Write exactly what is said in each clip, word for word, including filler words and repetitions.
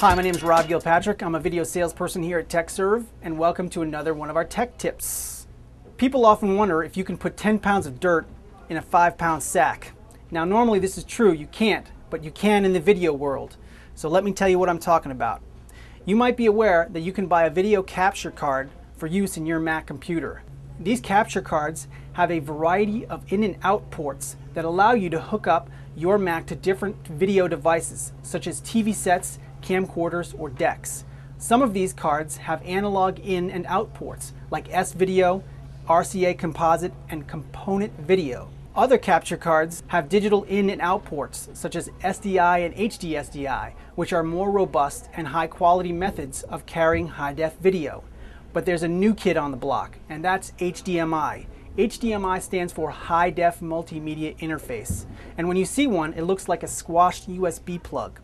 Hi, my name is Rob Gilpatrick. I'm a video salesperson here at TechServe, and welcome to another one of our tech tips. People often wonder if you can put ten pounds of dirt in a five pound sack. Now normally this is true, you can't, but you can in the video world. So let me tell you what I'm talking about. You might be aware that you can buy a video capture card for use in your Mac computer. These capture cards have a variety of in and out ports that allow you to hook up your Mac to different video devices, such as T V sets, camcorders, or decks. Some of these cards have analog in and out ports like S-Video, R C A Composite, and Component Video. Other capture cards have digital in and out ports such as S D I and H D S D I, which are more robust and high quality methods of carrying high def video. But there's a new kid on the block, and that's H D M I. H D M I stands for High Def Multimedia Interface, and when you see one, it looks like a squashed U S B plug.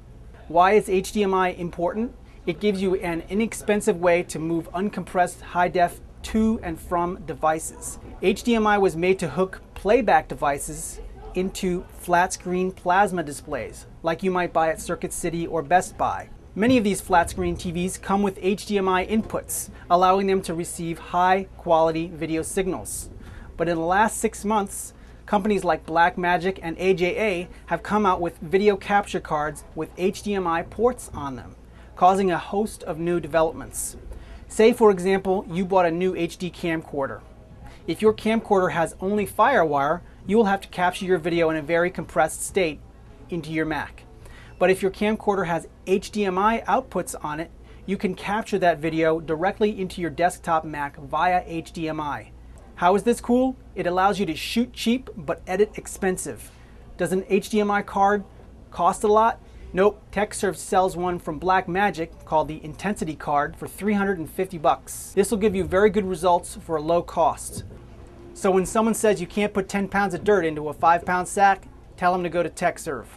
Why is H D M I important? It gives you an inexpensive way to move uncompressed high-def to and from devices. H D M I was made to hook playback devices into flat-screen plasma displays, like you might buy at Circuit City or Best Buy. Many of these flat-screen T Vs come with H D M I inputs, allowing them to receive high-quality video signals. But in the last six months, companies like Blackmagic and A J A have come out with video capture cards with H D M I ports on them, causing a host of new developments. Say, for example, you bought a new H D camcorder. If your camcorder has only FireWire, you will have to capture your video in a very compressed state into your Mac. But if your camcorder has H D M I outputs on it, you can capture that video directly into your desktop Mac via H D M I. How is this cool? It allows you to shoot cheap but edit expensive. Does an H D M I card cost a lot? Nope. TechServe sells one from Blackmagic called the Intensity Card for three hundred fifty bucks. This will give you very good results for a low cost. So when someone says you can't put ten pounds of dirt into a five pound sack, tell them to go to TechServe.